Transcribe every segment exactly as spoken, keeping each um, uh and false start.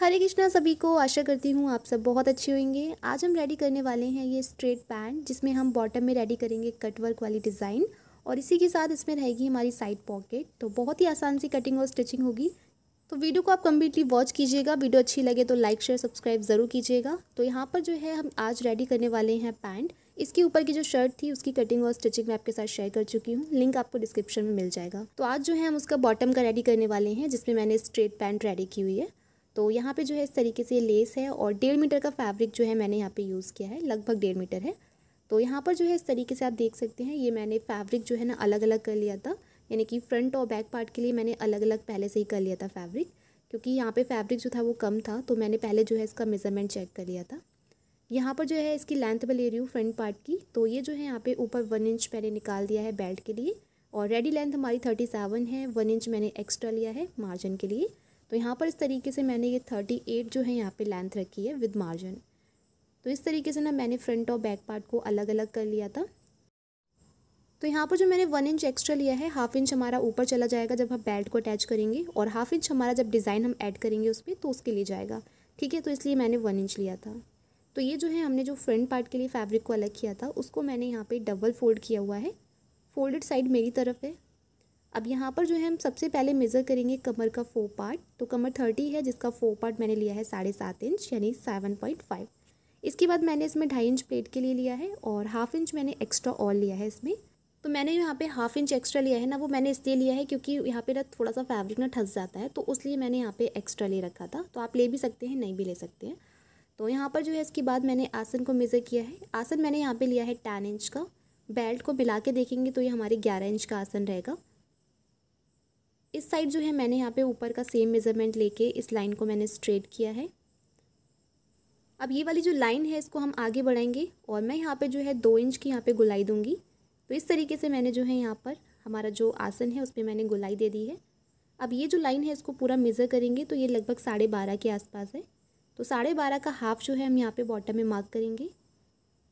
हरे कृष्णा सभी को, आशा करती हूँ आप सब बहुत अच्छे होंगे। आज हम रेडी करने वाले हैं ये स्ट्रेट पैंट, जिसमें हम बॉटम में रेडी करेंगे कटवर्क वाली डिज़ाइन और इसी के साथ इसमें रहेगी हमारी साइड पॉकेट। तो बहुत ही आसान सी कटिंग और स्टिचिंग होगी, तो वीडियो को आप कम्प्लीटली वॉच कीजिएगा। वीडियो अच्छी लगे तो लाइक शेयर सब्सक्राइब ज़रूर कीजिएगा। तो यहाँ पर जो है हम आज रेडी करने वाले हैं पैंट, इसके ऊपर की जो शर्ट थी उसकी कटिंग और स्टिचिंग मैं आपके साथ शेयर कर चुकी हूँ, लिंक आपको डिस्क्रिप्शन में मिल जाएगा। तो आज जो है हम उसका बॉटम का रेडी करने वाले हैं, जिसमें मैंने स्ट्रेट पैंट रेडी की हुई है। तो यहाँ पे जो है इस तरीके से लेस है और डेढ़ मीटर का फैब्रिक जो है मैंने यहाँ पे यूज़ किया है, लगभग डेढ़ मीटर है। तो यहाँ पर जो है इस तरीके से आप देख सकते हैं, ये मैंने फैब्रिक जो है ना अलग अलग कर लिया था, यानी कि फ्रंट और बैक पार्ट के लिए मैंने अलग अलग पहले से ही कर लिया था फैब्रिक, क्योंकि यहाँ पे फैब्रिक जो था वो कम था, तो मैंने पहले जो है इसका मेजरमेंट चेक कर लिया था। यहाँ पर जो है इसकी लेंथ मैं ले रही हूँ फ्रंट पार्ट की, तो ये जो है यहाँ पर ऊपर वन इंच मैंने निकाल दिया है बेल्ट के लिए और रेडी लेंथ हमारी थर्टी सेवन है, वन इंच मैंने एक्स्ट्रा लिया है मार्जिन के लिए। तो यहाँ पर इस तरीके से मैंने ये अड़तीस जो है यहाँ पे लेंथ रखी है विद मार्जिन। तो इस तरीके से ना मैंने फ्रंट और बैक पार्ट को अलग अलग कर लिया था। तो यहाँ पर जो मैंने वन इंच एक्स्ट्रा लिया है, हाफ इंच हमारा ऊपर चला जाएगा जब हम बेल्ट को अटैच करेंगे और हाफ इंच हमारा जब डिज़ाइन हम ऐड करेंगे उस पर तो उसके लिए जाएगा, ठीक है। तो इसलिए मैंने वन इंच लिया था। तो ये जो है हमने जो फ्रंट पार्ट के लिए फैब्रिक को अलग किया था उसको मैंने यहाँ पर डबल फोल्ड किया हुआ है, फोल्डेड साइड मेरी तरफ है। अब यहाँ पर जो है हम सबसे पहले मेज़र करेंगे कमर का फोर पार्ट। तो कमर थर्टी है, जिसका फोर पार्ट मैंने लिया है साढ़े सात इंच यानी सेवन पॉइंट फाइव। इसके बाद मैंने इसमें ढाई इंच प्लेट के लिए लिया है और हाफ इंच मैंने एक्स्ट्रा और लिया है इसमें। तो मैंने यहाँ पे हाफ इंच एक्स्ट्रा लिया है ना, वो मैंने इसलिए लिया है क्योंकि यहाँ पे ना थोड़ा सा फैब्रिक ना ठंस जाता है, तो उसलिए मैंने यहाँ पर एक्स्ट्रा ले रखा था। तो आप ले भी सकते हैं, नहीं भी ले सकते हैं। तो यहाँ पर जो है इसके बाद मैंने आसन को मेज़र किया है। आसन मैंने यहाँ पर लिया है टेन इंच का, बेल्ट को मिला के देखेंगे तो ये हमारे ग्यारह इंच का आसन रहेगा। इस साइड जो है मैंने यहाँ पे ऊपर का सेम मेज़रमेंट लेके इस लाइन को मैंने स्ट्रेट किया है। अब ये वाली जो लाइन है इसको हम आगे बढ़ाएंगे और मैं यहाँ पे जो है दो इंच की यहाँ पे गुलाई दूंगी। तो इस तरीके से मैंने जो है यहाँ पर हमारा जो आसन है उस पर मैंने गुलाई दे दी है। अब ये जो लाइन है इसको पूरा मेज़र करेंगे तो ये लगभग साढ़े बारह के आसपास है। तो साढ़े बारह का हाफ़ जो है हम यहाँ पर बॉटम में मार्क करेंगे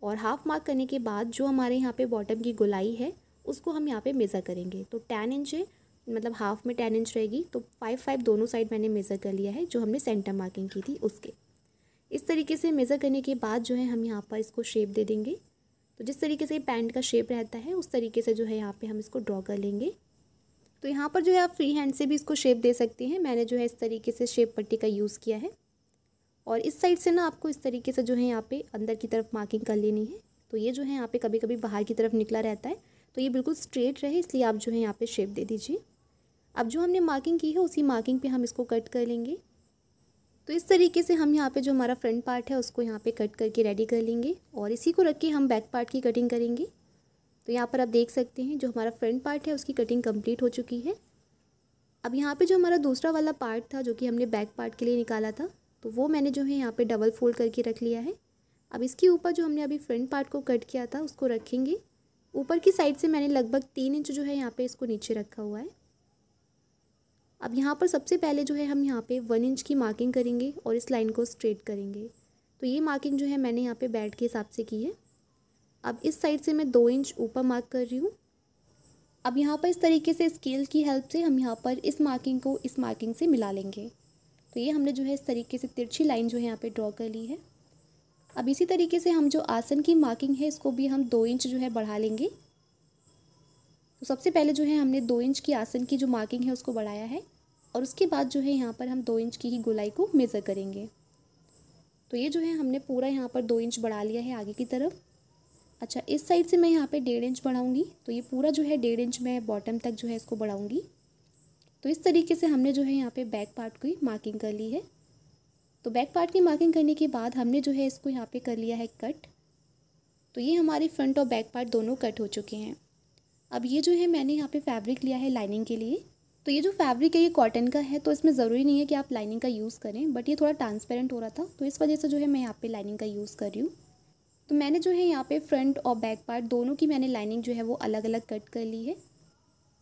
और हाफ़ मार्क करने के बाद जो हमारे यहाँ पर बॉटम की गुलाई है उसको हम यहाँ पर मेज़र करेंगे। तो टेन इंच है, मतलब हाफ में टेन इंच रहेगी, तो फाइव फाइव दोनों साइड मैंने मेज़र कर लिया है जो हमने सेंटर मार्किंग की थी उसके। इस तरीके से मेज़र करने के बाद जो है हम यहाँ पर इसको शेप दे देंगे। तो जिस तरीके से पैंट का शेप रहता है उस तरीके से जो है यहाँ पे हम इसको ड्रॉ कर लेंगे। तो यहाँ पर जो है आप फ्री हैंड से भी इसको शेप दे सकते हैं। मैंने जो है इस तरीके से शेप पट्टी का यूज़ किया है और इस साइड से ना आपको इस तरीके से जो है यहाँ पर अंदर की तरफ मार्किंग कर लेनी है। तो ये जो है यहाँ पर कभी कभी बाहर की तरफ निकला रहता है, तो ये बिल्कुल स्ट्रेट रहे इसलिए आप जो है यहाँ पर शेप दे दीजिए। अब जो हमने मार्किंग की है उसी मार्किंग पे हम इसको कट कर लेंगे। तो इस तरीके से हम यहाँ पे जो हमारा फ्रंट पार्ट है उसको यहाँ पे कट करके रेडी कर लेंगे और इसी को रख के हम बैक पार्ट की कटिंग करेंगे। तो यहाँ पर आप देख सकते हैं जो हमारा फ्रंट पार्ट है उसकी कटिंग कंप्लीट हो चुकी है। अब यहाँ पे जो हमारा दूसरा वाला पार्ट था जो कि हमने बैक पार्ट के लिए निकाला था, तो वो मैंने जो है यहाँ पर डबल फोल्ड करके रख लिया है। अब इसके ऊपर जो हमने अभी फ्रंट पार्ट को कट किया था उसको रखेंगे। ऊपर की साइड से मैंने लगभग तीन इंच जो है यहाँ पर इसको नीचे रखा हुआ है। अब यहाँ पर सबसे पहले जो है हम यहाँ पे वन इंच की मार्किंग करेंगे और इस लाइन को स्ट्रेट करेंगे। तो ये मार्किंग जो है मैंने यहाँ पे बेल्ट के हिसाब से की है। अब इस साइड से मैं दो इंच ऊपर मार्क कर रही हूँ। अब यहाँ पर इस तरीके से स्केल की हेल्प से हम यहाँ पर इस मार्किंग को इस मार्किंग से मिला लेंगे। तो ये हमने जो है इस तरीके से तिरछी लाइन जो है यहाँ पर ड्रॉ कर ली है। अब इसी तरीके से हम जो आसन की मार्किंग है इसको भी हम दो इंच जो है बढ़ा लेंगे। तो सबसे पहले जो है हमने दो इंच की आसन की जो मार्किंग है उसको बढ़ाया है और उसके बाद जो है यहाँ पर हम दो इंच की ही गोलाई को मेज़र करेंगे। तो ये जो है हमने पूरा यहाँ पर दो इंच बढ़ा लिया है आगे की तरफ। अच्छा, इस साइड से मैं यहाँ पे डेढ़ इंच बढ़ाऊँगी, तो ये पूरा जो है डेढ़ इंच मैं बॉटम तक जो है इसको बढ़ाऊँगी। तो इस तरीके से हमने जो है यहाँ पर बैक पार्ट की मार्किंग कर ली है। तो बैक पार्ट की मार्किंग करने के बाद हमने जो है इसको यहाँ पर कर लिया है कट। तो ये हमारे फ्रंट और बैक पार्ट दोनों कट हो चुके हैं। अब ये जो है मैंने यहाँ पे फैब्रिक लिया है लाइनिंग के लिए। तो ये जो फैब्रिक है ये कॉटन का है, तो इसमें ज़रूरी नहीं है कि आप लाइनिंग का यूज़ करें, बट ये थोड़ा ट्रांसपेरेंट हो रहा था तो इस वजह से जो है मैं यहाँ पे लाइनिंग का यूज़ कर रही हूँ। तो मैंने जो है यहाँ पे फ्रंट और बैक पार्ट दोनों की मैंने लाइनिंग जो है वो अलग अलग कट कर ली है।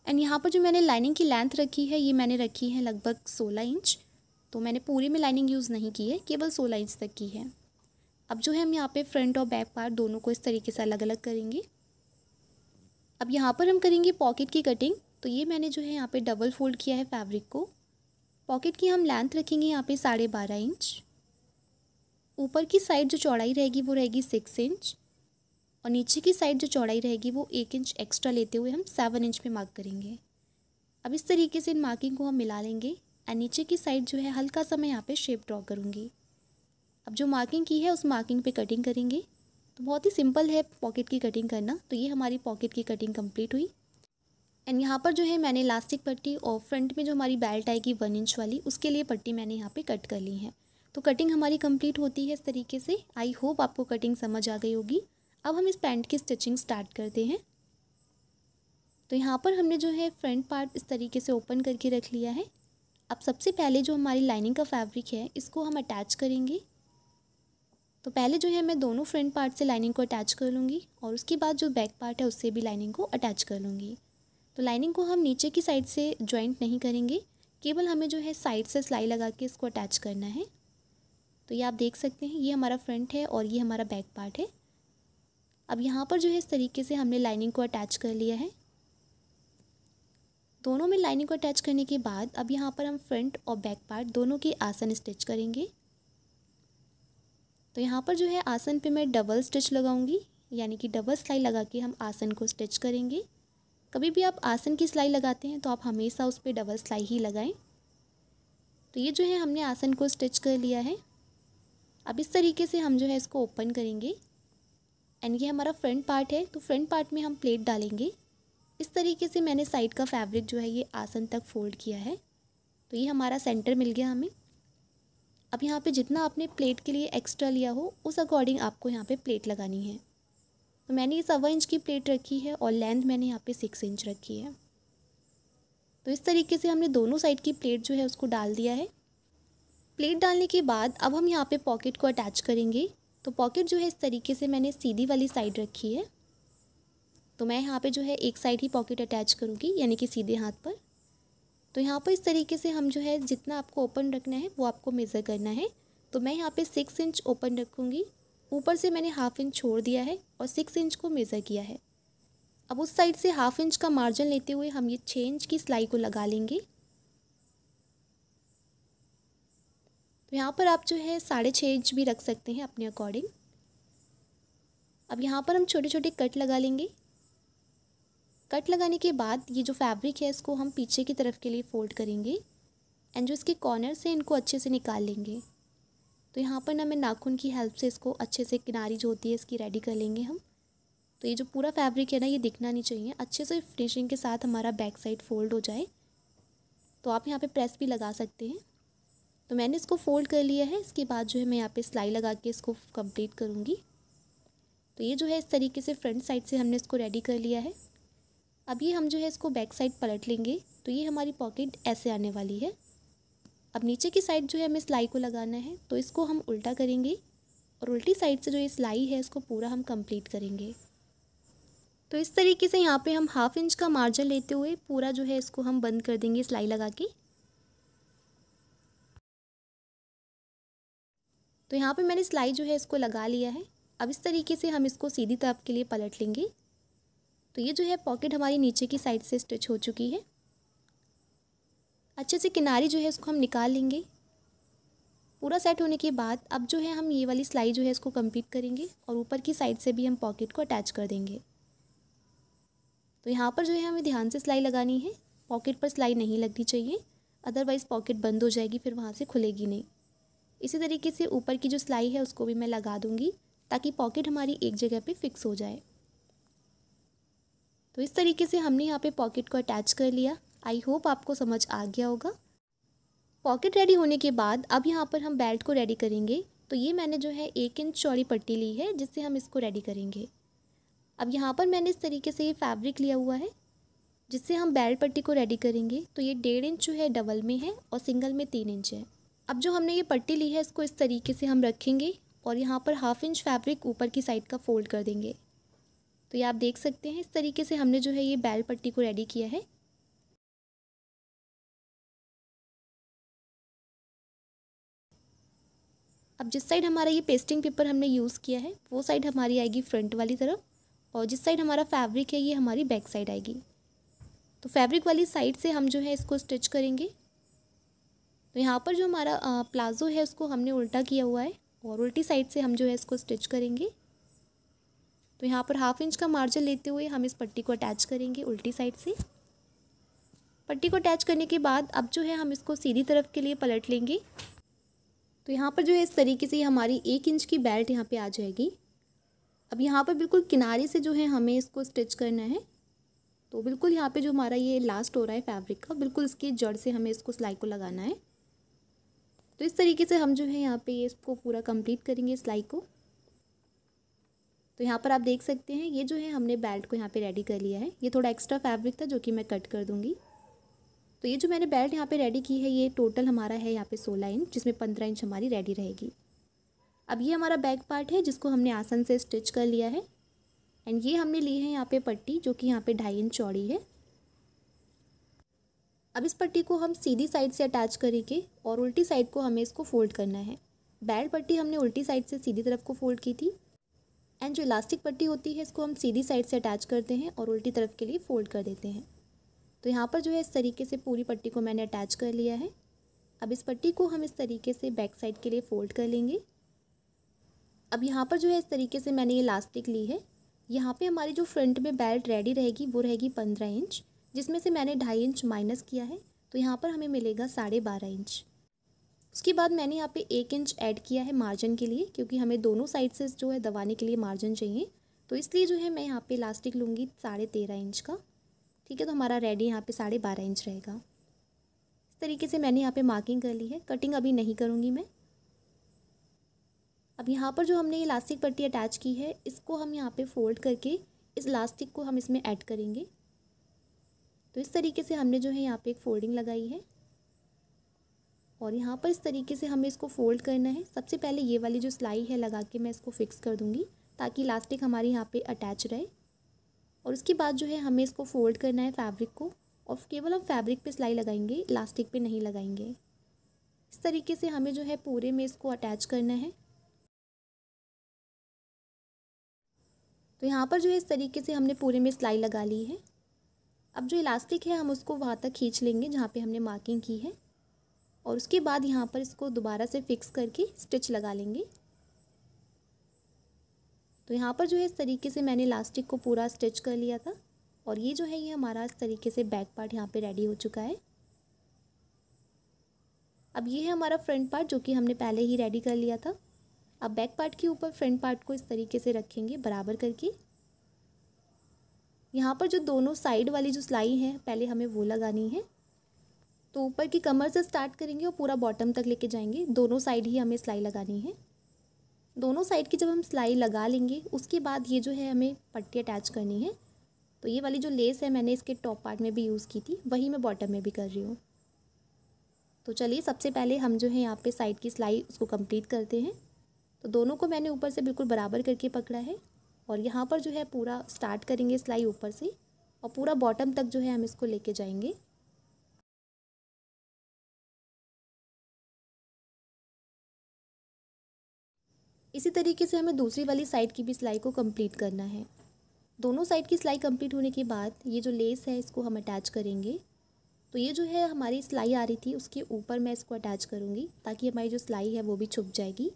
एंड यहाँ पर जो मैंने लाइनिंग की लेंथ रखी है ये मैंने रखी है लगभग सोलह इंच। तो मैंने पूरी में लाइनिंग यूज़ नहीं की है, केवल सोलह इंच तक की है। अब जो है हम यहाँ पर फ्रंट और बैक पार्ट दोनों को इस तरीके से अलग अलग करेंगे। अब यहाँ पर हम करेंगे पॉकेट की कटिंग। तो ये मैंने जो है यहाँ पे डबल फोल्ड किया है फैब्रिक को पॉकेट की हम लेंथ रखेंगे यहाँ पे साढ़े बारह इंच। ऊपर की साइड जो चौड़ाई रहेगी वो रहेगी सिक्स इंच और नीचे की साइड जो चौड़ाई रहेगी वो एक इंच एक्स्ट्रा लेते हुए हम सेवन इंच पे मार्क करेंगे। अब इस तरीके से इन मार्किंग को हम मिला लेंगे और नीचे की साइड जो है हल्का सा मैं यहाँ पे शेप ड्रॉ करूँगी। अब जो मार्किंग की है उस मार्किंग पे कटिंग करेंगे। तो बहुत ही सिंपल है पॉकेट की कटिंग करना। तो ये हमारी पॉकेट की कटिंग कंप्लीट हुई। एंड यहाँ पर जो है मैंने इलास्टिक पट्टी और फ्रंट में जो हमारी बेल्ट आएगी वन इंच वाली उसके लिए पट्टी मैंने यहाँ पे कट कर ली है। तो कटिंग हमारी कंप्लीट होती है इस तरीके से। आई होप आपको कटिंग समझ आ गई होगी। अब हम इस पैंट की स्टिचिंग स्टार्ट करते हैं। तो यहाँ पर हमने जो है फ्रंट पार्ट इस तरीके से ओपन करके रख लिया है। अब सबसे पहले जो हमारी लाइनिंग का फैब्रिक है इसको हम अटैच करेंगे। तो पहले जो है मैं दोनों फ्रंट पार्ट से लाइनिंग को अटैच कर लूँगी और उसके बाद जो बैक पार्ट है उससे भी लाइनिंग को अटैच कर लूँगी। तो लाइनिंग को हम नीचे की साइड से जॉइंट नहीं करेंगे, केवल हमें जो है साइड से सिलाई लगा के इसको अटैच करना है। तो ये आप देख सकते हैं, ये हमारा फ्रंट है और ये हमारा बैक पार्ट है। अब यहाँ पर जो है इस तरीके से हमने लाइनिंग को अटैच कर लिया है। दोनों में लाइनिंग को अटैच करने के बाद अब यहाँ पर हम फ्रंट और बैक पार्ट दोनों के आसन स्टिच करेंगे। तो यहाँ पर जो है आसन पे मैं डबल स्टिच लगाऊंगी, यानी कि डबल सिलाई लगा के हम आसन को स्टिच करेंगे। कभी भी आप आसन की सिलाई लगाते हैं तो आप हमेशा उस पर डबल सिलाई ही लगाएं। तो ये जो है हमने आसन को स्टिच कर लिया है। अब इस तरीके से हम जो है इसको ओपन करेंगे एंड ये हमारा फ्रंट पार्ट है। तो फ्रंट पार्ट में हम प्लेट डालेंगे। इस तरीके से मैंने साइड का फैब्रिक जो है ये आसन तक फोल्ड किया है। तो ये हमारा सेंटर मिल गया हमें। अब यहाँ पे जितना आपने प्लेट के लिए एक्स्ट्रा लिया हो उस अकॉर्डिंग आपको यहाँ पे प्लेट लगानी है। तो मैंने ये सवा इंच की प्लेट रखी है और लेंथ मैंने यहाँ पे सिक्स इंच रखी है। तो इस तरीके से हमने दोनों साइड की प्लेट जो है उसको डाल दिया है। प्लेट डालने के बाद अब हम यहाँ पे पॉकेट को अटैच करेंगे। तो पॉकेट जो है इस तरीके से मैंने सीधी वाली साइड रखी है। तो मैं यहाँ पे जो है एक साइड ही पॉकेट अटैच करूँगी, यानी कि सीधे हाथ पर। तो यहाँ पर इस तरीके से हम जो है जितना आपको ओपन रखना है वो आपको मेज़र करना है। तो मैं यहाँ पे सिक्स इंच ओपन रखूँगी। ऊपर से मैंने हाफ इंच छोड़ दिया है और सिक्स इंच को मेज़र किया है। अब उस साइड से हाफ इंच का मार्जिन लेते हुए हम ये छः इंच की सिलाई को लगा लेंगे। तो यहाँ पर आप जो है साढ़े छः इंच भी रख सकते हैं अपने अकॉर्डिंग। अब यहाँ पर हम छोटे छोटे कट लगा लेंगे। कट लगाने के बाद ये जो फैब्रिक है इसको हम पीछे की तरफ के लिए फ़ोल्ड करेंगे एंड जो इसके कॉर्नर्स हैं इनको अच्छे से निकाल लेंगे। तो यहाँ पर ना मैं नाखून की हेल्प से इसको अच्छे से किनारी जो होती है इसकी रेडी कर लेंगे हम। तो ये जो पूरा फैब्रिक है ना ये दिखना नहीं चाहिए, अच्छे से फिनिशिंग के साथ हमारा बैक साइड फ़ोल्ड हो जाए। तो आप यहाँ पर प्रेस भी लगा सकते हैं। तो मैंने इसको फ़ोल्ड कर लिया है। इसके बाद जो है मैं यहाँ पर सिलाई लगा के इसको कम्प्लीट करूँगी। तो ये जो है इस तरीके से फ्रंट साइड से हमने इसको रेडी कर लिया है। अब ये हम जो है इसको बैक साइड पलट लेंगे। तो ये हमारी पॉकेट ऐसे आने वाली है। अब नीचे की साइड जो है हमें सिलाई को लगाना है, तो इसको हम उल्टा करेंगे और उल्टी साइड से जो ये सिलाई है इसको पूरा हम कंप्लीट करेंगे। तो इस तरीके से यहाँ पे हम हाफ इंच का मार्जिन लेते हुए पूरा जो है इसको हम बंद कर देंगे सिलाई लगा के। तो यहाँ पर मैंने सिलाई जो है इसको लगा लिया है। अब इस तरीके से हम इसको सीधी तरफ के लिए पलट लेंगे। तो ये जो है पॉकेट हमारी नीचे की साइड से स्टिच हो चुकी है। अच्छे से किनारी जो है इसको हम निकाल लेंगे। पूरा सेट होने के बाद अब जो है हम ये वाली सिलाई जो है इसको कंप्लीट करेंगे और ऊपर की साइड से भी हम पॉकेट को अटैच कर देंगे। तो यहाँ पर जो है हमें ध्यान से सिलाई लगानी है, पॉकेट पर सिलाई नहीं लगनी चाहिए, अदरवाइज़ पॉकेट बंद हो जाएगी, फिर वहाँ से खुलेगी नहीं। इसी तरीके से ऊपर की जो सिलाई है उसको भी मैं लगा दूँगी ताकि पॉकेट हमारी एक जगह पर फिक्स हो जाए। तो इस तरीके से हमने यहाँ पे पॉकेट को अटैच कर लिया। आई होप आपको समझ आ गया होगा। पॉकेट रेडी होने के बाद अब यहाँ पर हम बेल्ट को रेडी करेंगे। तो ये मैंने जो है एक इंच चौड़ी पट्टी ली है जिससे हम इसको रेडी करेंगे। अब यहाँ पर मैंने इस तरीके से ये फैब्रिक लिया हुआ है जिससे हम बेल्ट पट्टी को रेडी करेंगे। तो ये डेढ़ इंच जो है डबल में है और सिंगल में तीन इंच है। अब जो हमने ये पट्टी ली है इसको इस तरीके से हम रखेंगे और यहाँ पर हाफ इंच फैब्रिक ऊपर की साइड का फोल्ड कर देंगे। तो ये आप देख सकते हैं, इस तरीके से हमने जो है ये बैल पट्टी को रेडी किया है। अब जिस साइड हमारा ये पेस्टिंग पेपर हमने यूज़ किया है वो साइड हमारी आएगी फ्रंट वाली तरफ और जिस साइड हमारा फैब्रिक है ये हमारी बैक साइड आएगी। तो फैब्रिक वाली साइड से हम जो है इसको स्टिच करेंगे। तो यहाँ पर जो हमारा प्लाजो है उसको हमने उल्टा किया हुआ है और उल्टी साइड से हम जो है इसको स्टिच करेंगे। तो यहाँ पर हाफ इंच का मार्जिन लेते हुए हम इस पट्टी को अटैच करेंगे उल्टी साइड से। पट्टी को अटैच करने के बाद अब जो है हम इसको सीधी तरफ के लिए पलट लेंगे। तो यहाँ पर जो है इस तरीके से हमारी एक इंच की बेल्ट यहाँ पे आ जाएगी। अब यहाँ पर बिल्कुल किनारे से जो है हमें इसको स्टिच करना है। तो बिल्कुल यहाँ पे जो हमारा ये लास्ट हो रहा है फैब्रिक का, बिल्कुल इसकी जड़ से हमें इसको सिलाई को लगाना है। तो इस तरीके से हम जो है यहाँ पे ये इसको पूरा कंप्लीट करेंगे सिलाई को। तो यहाँ पर आप देख सकते हैं ये जो है हमने बेल्ट को यहाँ पे रेडी कर लिया है। ये थोड़ा एक्स्ट्रा फैब्रिक था जो कि मैं कट कर दूँगी। तो ये जो मैंने बेल्ट यहाँ पे रेडी की है ये टोटल हमारा है यहाँ पे सोलह इंच, जिसमें पंद्रह इंच हमारी रेडी रहेगी। अब ये हमारा बैक पार्ट है जिसको हमने आसन से स्टिच कर लिया है। एंड ये हमने ली है यहाँ पे पट्टी जो कि यहाँ पे ढाई इंच चौड़ी है। अब इस पट्टी को हम सीधी साइड से अटैच करेंगे और उल्टी साइड को हमें इसको फोल्ड करना है। बेल्ट पट्टी हमने उल्टी साइड से सीधी तरफ को फोल्ड की थी। एंड जो इलास्टिक पट्टी होती है इसको हम सीधी साइड से अटैच करते हैं और उल्टी तरफ के लिए फोल्ड कर देते हैं। तो यहाँ पर जो है इस तरीके से पूरी पट्टी को मैंने अटैच कर लिया है। अब इस पट्टी को हम इस तरीके से बैक साइड के लिए फोल्ड कर लेंगे। अब यहाँ पर जो है इस तरीके से मैंने ये इलास्टिक ली है। यहाँ पे हमारी जो फ्रंट में बेल्ट रेडी रहेगी वो रहेगी पंद्रह इंच, जिसमें से मैंने ढाई इंच माइनस किया है तो यहाँ पर हमें मिलेगा साढ़े बारह इंच। उसके बाद मैंने यहाँ पे एक इंच ऐड किया है मार्जिन के लिए, क्योंकि हमें दोनों साइड से जो है दबाने के लिए मार्जिन चाहिए। तो इसलिए जो है मैं यहाँ पे इलास्टिक लूँगी साढ़े तेरह इंच का। ठीक है, तो हमारा रेडी यहाँ पे साढ़े बारह इंच रहेगा। इस तरीके से मैंने यहाँ पे मार्किंग कर ली है, कटिंग अभी नहीं करूँगी मैं। अब यहाँ पर जो हमने ये इलास्टिक पट्टी अटैच की है इसको हम यहाँ पे फोल्ड करके इस इलास्टिक को हम इसमें ऐड करेंगे। तो इस तरीके से हमने जो है यहाँ पे एक फोल्डिंग लगाई है और यहाँ पर इस तरीके से हमें इसको फोल्ड करना है। सबसे पहले ये वाली जो सिलाई है लगा के मैं इसको फिक्स कर दूँगी ताकि इलास्टिक हमारे यहाँ पर अटैच रहे। और उसके बाद जो है हमें इसको फोल्ड करना है फैब्रिक को और केवल हम फैब्रिक पे सिलाई लगाएंगे, इलास्टिक पे नहीं लगाएंगे। इस तरीके से हमें जो है पूरे में इसको अटैच करना है। तो यहाँ पर जो है इस तरीके से हमने पूरे में सिलाई लगा ली है। अब जो इलास्टिक है हम उसको वहाँ तक खींच लेंगे जहाँ पे हमने मार्किंग की है और उसके बाद यहाँ पर इसको दोबारा से फिक्स करके स्टिच लगा लेंगे। तो यहाँ पर जो है इस तरीके से मैंने इलास्टिक को पूरा स्टिच कर लिया था और ये जो है ये हमारा इस तरीके से बैक पार्ट यहाँ पे रेडी हो चुका है। अब ये है हमारा फ्रंट पार्ट जो कि हमने पहले ही रेडी कर लिया था। अब बैक पार्ट के ऊपर फ्रंट पार्ट को इस तरीके से रखेंगे बराबर करके। यहाँ पर जो दोनों साइड वाली जो सिलाई है पहले हमें वो लगानी है। तो ऊपर की कमर से स्टार्ट करेंगे और पूरा बॉटम तक लेके जाएंगे। दोनों साइड ही हमें सिलाई लगानी है। दोनों साइड की जब हम सिलाई लगा लेंगे उसके बाद ये जो है हमें पट्टी अटैच करनी है। तो ये वाली जो लेस है मैंने इसके टॉप पार्ट में भी यूज़ की थी, वही मैं बॉटम में भी कर रही हूँ। तो चलिए सबसे पहले हम जो है यहाँ पे साइड की सिलाई उसको कंप्लीट करते हैं। तो दोनों को मैंने ऊपर से बिल्कुल बराबर करके पकड़ा है और यहाँ पर जो है पूरा स्टार्ट करेंगे सिलाई ऊपर से और पूरा बॉटम तक जो है हम इसको लेके जाएंगे। इसी तरीके से हमें दूसरी वाली साइड की भी सिलाई को कंप्लीट करना है। दोनों साइड की सिलाई कंप्लीट होने के बाद ये जो लेस है इसको हम अटैच करेंगे। तो ये जो है हमारी सिलाई आ रही थी उसके ऊपर मैं इसको अटैच करूँगी ताकि हमारी जो सिलाई है वो भी छुप जाएगी।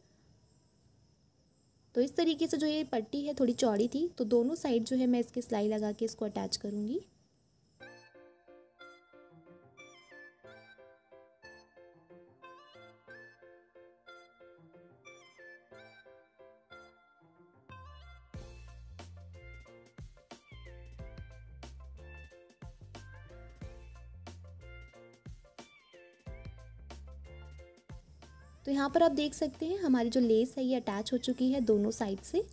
तो इस तरीके से जो ये पट्टी है थोड़ी चौड़ी थी तो दोनों साइड जो है मैं इसकी सिलाई लगा के इसको अटैच करूँगी। तो यहाँ पर आप देख सकते हैं हमारी जो लेस है ये अटैच हो चुकी है दोनों साइड से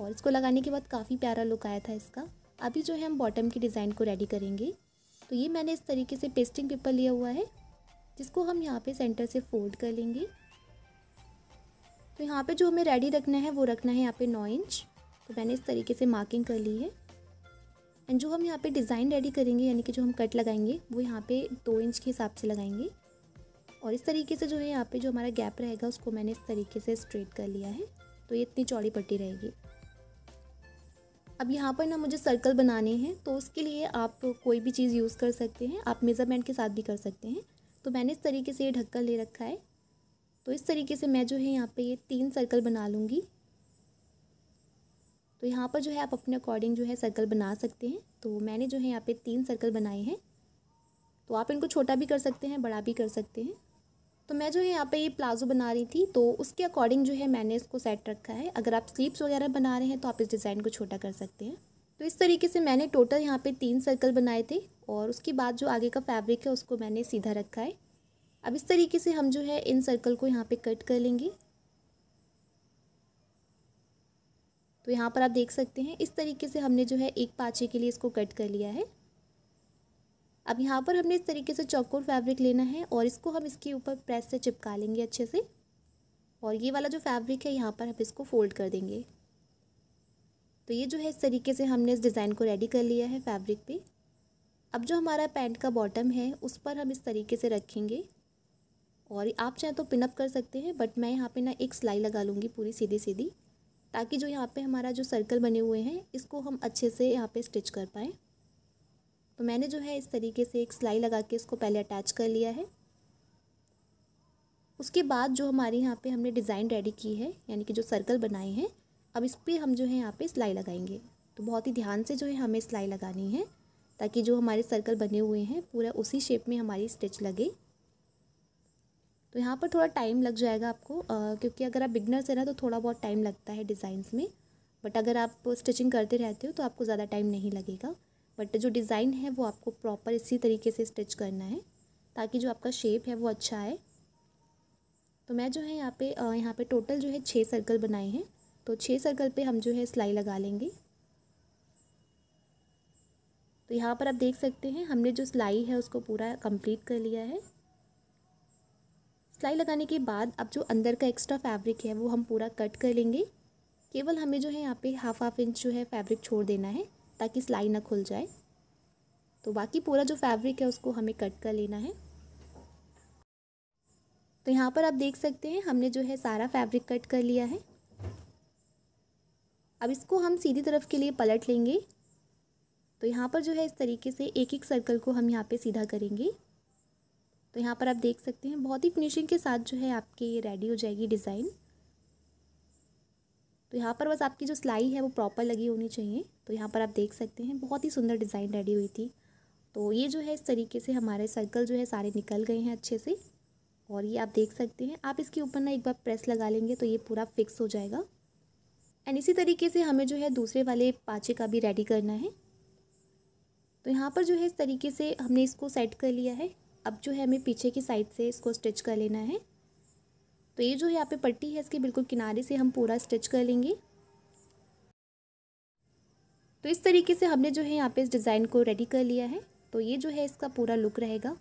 और इसको लगाने के बाद काफ़ी प्यारा लुक आया था इसका। अभी जो है हम बॉटम की डिज़ाइन को रेडी करेंगे। तो ये मैंने इस तरीके से पेस्टिंग पेपर लिया हुआ है जिसको हम यहाँ पे सेंटर से फोल्ड कर लेंगे। तो यहाँ पे जो हमें रेडी रखना है वो रखना है यहाँ पे नौ इंच। तो मैंने इस तरीके से मार्किंग कर ली है। एंड जो हम यहाँ पर डिज़ाइन रेडी करेंगे यानी कि जो हम कट लगाएंगे वो यहाँ पर दो इंच के हिसाब से लगाएंगे। और इस तरीके से जो है यहाँ पे जो हमारा गैप रहेगा उसको मैंने इस तरीके से स्ट्रेट कर लिया है। तो ये इतनी चौड़ी पट्टी रहेगी। अब यहाँ पर ना मुझे सर्कल बनाने हैं तो उसके लिए आप कोई भी चीज़ यूज़ कर सकते हैं, आप मेज़रमेंट के साथ भी कर सकते हैं। तो मैंने इस तरीके से ये ढक्कन ले रखा है। तो इस तरीके से मैं जो है यहाँ पे ये तीन सर्कल बना लूँगी। तो यहाँ पर जो है आप अपने अकॉर्डिंग जो है सर्कल बना सकते हैं। तो मैंने जो है यहाँ पे तीन सर्कल बनाए हैं। तो आप इनको छोटा भी कर सकते हैं, बड़ा भी कर सकते हैं। तो मैं जो है यहाँ पे ये प्लाजो बना रही थी, तो उसके अकॉर्डिंग जो है मैंने इसको सेट रखा है। अगर आप स्लीव्स वगैरह बना रहे हैं तो आप इस डिज़ाइन को छोटा कर सकते हैं। तो इस तरीके से मैंने टोटल यहाँ पे तीन सर्कल बनाए थे और उसके बाद जो आगे का फैब्रिक है उसको मैंने सीधा रखा है। अब इस तरीके से हम जो है इन सर्कल को यहाँ पे कट कर लेंगे। तो यहाँ पर आप देख सकते हैं इस तरीके से हमने जो है एक पाँचे के लिए इसको कट कर लिया है। अब यहाँ पर हमने इस तरीके से चौकोर फैब्रिक लेना है और इसको हम इसके ऊपर प्रेस से चिपका लेंगे अच्छे से। और ये वाला जो फैब्रिक है यहाँ पर हम इसको फोल्ड कर देंगे। तो ये जो है इस तरीके से हमने इस डिज़ाइन को रेडी कर लिया है फैब्रिक पे। अब जो हमारा पैंट का बॉटम है उस पर हम इस तरीके से रखेंगे और आप चाहें तो पिनअप कर सकते हैं, बट मैं यहाँ पे ना एक सिलाई लगा लूँगी पूरी सीधी सीधी, ताकि जो यहाँ पे हमारा जो सर्कल बने हुए हैं इसको हम अच्छे से यहाँ पे स्टिच कर पाएँ। तो मैंने जो है इस तरीके से एक सिलाई लगा के इसको पहले अटैच कर लिया है। उसके बाद जो हमारे यहाँ पे हमने डिज़ाइन रेडी की है, यानी कि जो सर्कल बनाए हैं, अब इस पर हम जो है यहाँ पे सिलाई लगाएंगे। तो बहुत ही ध्यान से जो है हमें सिलाई लगानी है, ताकि जो हमारे सर्कल बने हुए हैं पूरा उसी शेप में हमारी स्टिच लगे। तो यहाँ पर थोड़ा टाइम लग जाएगा आपको, आ, क्योंकि अगर आप बिगनर्स हैं ना तो थोड़ा बहुत टाइम लगता है डिज़ाइंस में, बट अगर आप स्टिचिंग करते रहते हो तो आपको ज़्यादा टाइम नहीं लगेगा। बट जो डिज़ाइन है वो आपको प्रॉपर इसी तरीके से स्टिच करना है, ताकि जो आपका शेप है वो अच्छा आए। तो मैं जो है यहाँ पे यहाँ पे टोटल जो है छः सर्कल बनाए हैं। तो छः सर्कल पे हम जो है सिलाई लगा लेंगे। तो यहाँ पर आप देख सकते हैं हमने जो सिलाई है उसको पूरा कंप्लीट कर लिया है। सिलाई लगाने के बाद अब जो अंदर का एक्स्ट्रा फैब्रिक है वो हम पूरा कट कर लेंगे। केवल हमें जो है यहाँ पे हाफ हाफ इंच जो है फैब्रिक छोड़ देना है, ताकि सिलाई ना खुल जाए। तो बाकी पूरा जो फैब्रिक है उसको हमें कट कर लेना है। तो यहाँ पर आप देख सकते हैं हमने जो है सारा फैब्रिक कट कर लिया है। अब इसको हम सीधी तरफ के लिए पलट लेंगे। तो यहाँ पर जो है इस तरीके से एक एक सर्कल को हम यहाँ पे सीधा करेंगे। तो यहाँ पर आप देख सकते हैं बहुत ही फिनिशिंग के साथ जो है आपके ये रेडी हो जाएगी डिज़ाइन। तो यहाँ पर बस आपकी जो सिलाई है वो प्रॉपर लगी होनी चाहिए। तो यहाँ पर आप देख सकते हैं बहुत ही सुंदर डिज़ाइन रेडी हुई थी। तो ये जो है इस तरीके से हमारे सर्कल जो है सारे निकल गए हैं अच्छे से। और ये आप देख सकते हैं, आप इसके ऊपर ना एक बार प्रेस लगा लेंगे तो ये पूरा फिक्स हो जाएगा। एंड इसी तरीके से हमें जो है दूसरे वाले पाँचे का भी रेडी करना है। तो यहाँ पर जो है इस तरीके से हमने इसको सेट कर लिया है। अब जो है हमें पीछे की साइड से इसको स्टिच कर लेना है। तो ये जो है यहाँ पे पट्टी है इसके बिल्कुल किनारे से हम पूरा स्टिच कर लेंगे। तो इस तरीके से हमने जो है यहाँ पे इस डिज़ाइन को रेडी कर लिया है। तो ये जो है इसका पूरा लुक रहेगा।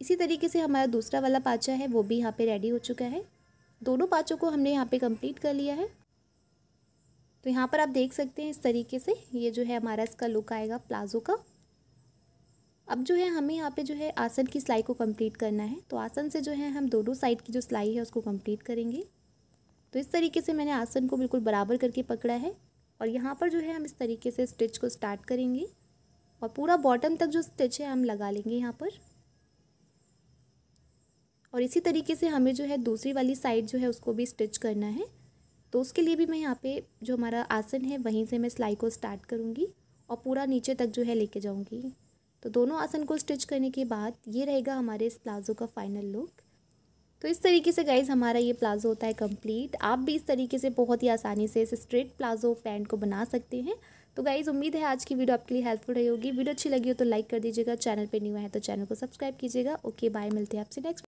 इसी तरीके से हमारा दूसरा वाला पाँचा है वो भी यहाँ पे रेडी हो चुका है। दोनों पाँचों को हमने यहाँ पे कंप्लीट कर लिया है। तो यहाँ पर आप देख सकते हैं इस तरीके से ये जो है हमारा इसका लुक आएगा प्लाजो का। अब जो है हमें यहाँ पे जो है आसन की सिलाई को कंप्लीट करना है। तो आसन से जो है हम दोनों साइड की जो सिलाई है उसको कंप्लीट करेंगे। तो इस तरीके से मैंने आसन को बिल्कुल बराबर करके पकड़ा है और यहाँ पर जो है हम इस तरीके से स्टिच को स्टार्ट करेंगे और पूरा बॉटम तक जो स्टिच है हम लगा लेंगे यहाँ पर। और इसी तरीके से हमें जो है दूसरी वाली साइड जो है उसको भी स्टिच करना है। तो उसके लिए भी मैं यहाँ पे जो हमारा आसन है वहीं से मैं सिलाई को स्टार्ट करूँगी और पूरा नीचे तक जो है लेके जाऊँगी। तो दोनों आसन को स्टिच करने के बाद ये रहेगा हमारे इस प्लाज़ो का फाइनल लुक। तो इस तरीके से गाइज़ हमारा ये प्लाज़ो होता है कंप्लीट। आप भी इस तरीके से बहुत ही आसानी से इस स्ट्रेट प्लाज़ो पैंट को बना सकते हैं। तो गाइज़ उम्मीद है आज की वीडियो आपके लिए हेल्पफुल रही होगी। वीडियो अच्छी लगी हो तो लाइक कर दीजिएगा, चैनल पे न्यू है तो चैनल को सब्सक्राइब कीजिएगा। ओके, बाय, मिलते हैं आपसे नेक्स्ट।